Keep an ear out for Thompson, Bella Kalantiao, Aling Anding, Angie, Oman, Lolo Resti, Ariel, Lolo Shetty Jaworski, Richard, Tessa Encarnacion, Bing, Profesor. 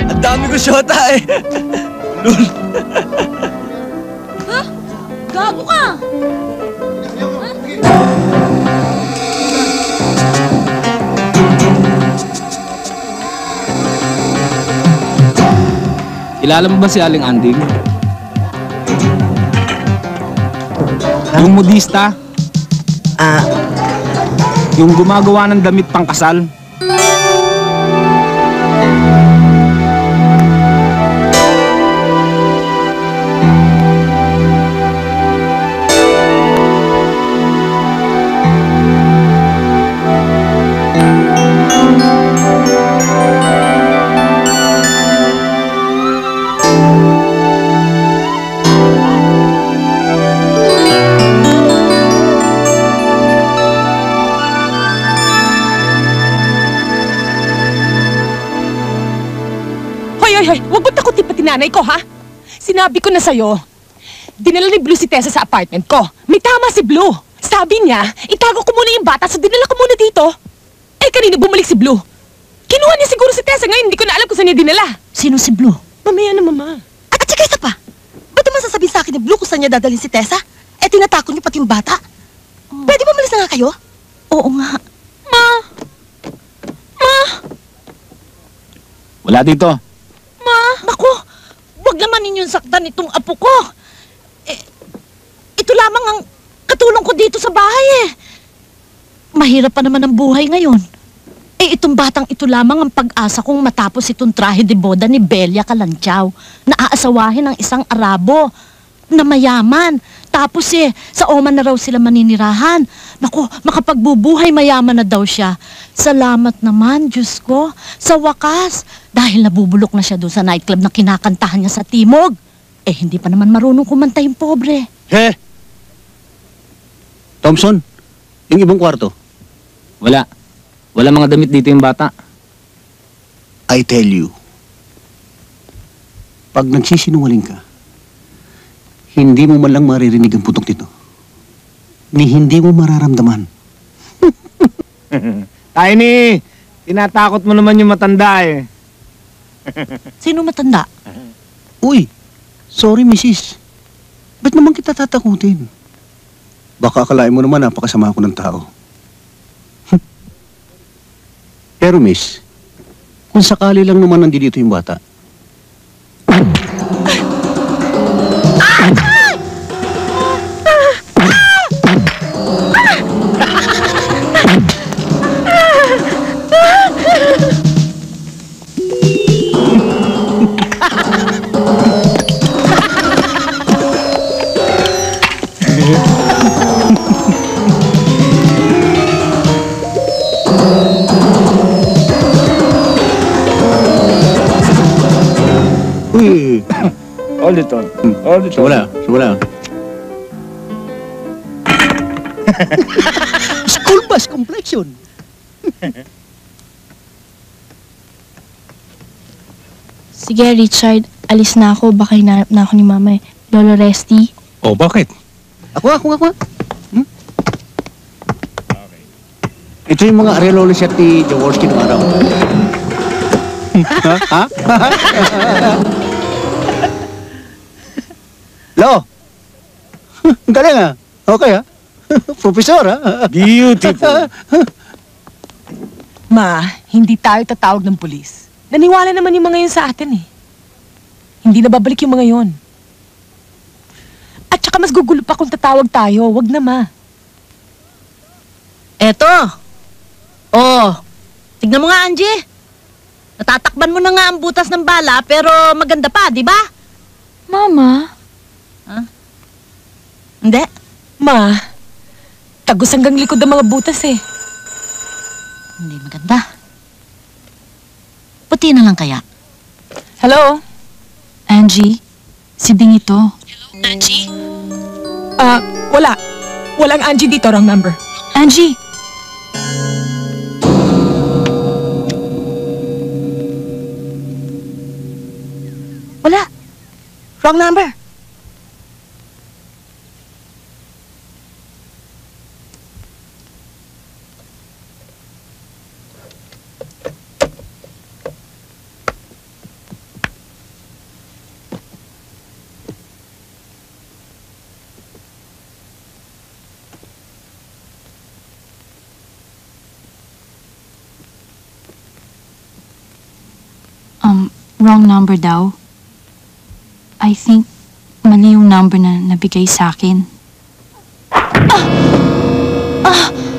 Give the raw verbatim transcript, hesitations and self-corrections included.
Ang dami ko shota eh! Lul! Ha? Gago ka! Kilala mo ba si Aling Anding? Yung modista? Ah... Yung gumagawa ng damit pang kasal? Nanay ko, ha? Sinabi ko na sa'yo, dinala ni Blue si Tessa sa apartment ko. May tama si Blue. Sabi niya, itago ko muna yung bata, so dinala ko muna dito. Eh, kanina bumalik si Blue. Kinuha niya siguro si Tessa ngayon, hindi ko na alam kung saan niya dinala. Sino si Blue? Mamaya na, mama. At, at saka isa pa, ba't naman sasabihin sa akin ni Blue kung saan niya dadalhin si Tessa? Eh, tinatako niyo pati yung bata. Oh. Pwede ba malis na nga kayo? Oo nga. Ma! Ma! Wala dito. Ma! Naku! Huwag naman ninyong saktan itong apo ko. Eh, ito lamang ang katulong ko dito sa bahay eh. Mahirap pa naman ang buhay ngayon. Eh, itong batang ito lamang ang pag-asa kong matapos itong trahedy boda ni Bella Kalantiao na aasawahin ng isang Arabo na mayaman. Tapos eh, sa Oman na raw sila maninirahan. Naku, makapagbubuhay mayaman na daw siya. Salamat naman, Diyos ko, sa wakas. Dahil nabubulok na siya doon sa nightclub na kinakantahan niya sa Timog. Eh, hindi pa naman marunong kumanta yung pobre. He! Thompson, yung ibang kwarto? Wala. Wala mga damit dito yung bata. I tell you, pag nagsisinungaling ka, hindi mo man lang maririnig ang putok nito. Ni hindi mo mararamdaman. Tiny, tinatakot mo naman yung matanda eh. Sino matanda? Uy, sorry misis. Ba't naman kita tatakutin? Baka akalain mo naman napakasama ako ng tao. Pero miss, kung sakali lang naman nandito yung bata, Auditor, auditor. Wala, wala. School bus complexion. Sige, Richard. Alis na ako. Baka hinahanap na ako ni Mama eh. Lolo Resti. Oh, bakit? Ako, ako, ako. Hmm? Okay. Ito yung mga Ariel, Lolo Shetty Jaworski ng araw. Ha? Ha? Lo! Ang galing ha? Okay ha? Profesor ha? Beautiful! Ma, hindi tayo tatawag ng pulis. Naniwala naman yung mga yun sa atin eh. Hindi na babalik yung mga yun. At saka mas gugulo pa kung tatawag tayo. Wag na, ma. Eto! Oh, tignan mo nga, Angie. Natatakban mo na nga ang butas ng bala pero maganda pa, di ba? Mama? Huh? Hindi. Ma, tagos hanggang likod ang mga butas eh. Hindi maganda. Puti na lang kaya. Hello? Angie? Si Bing ito. Hello, Angie? Ah, uh, wala. Walang Angie dito, wrong number. Angie! Wala. Wrong number. Um, wrong number daw. I think mali yung number na nabigay sa akin. Ah! Ah!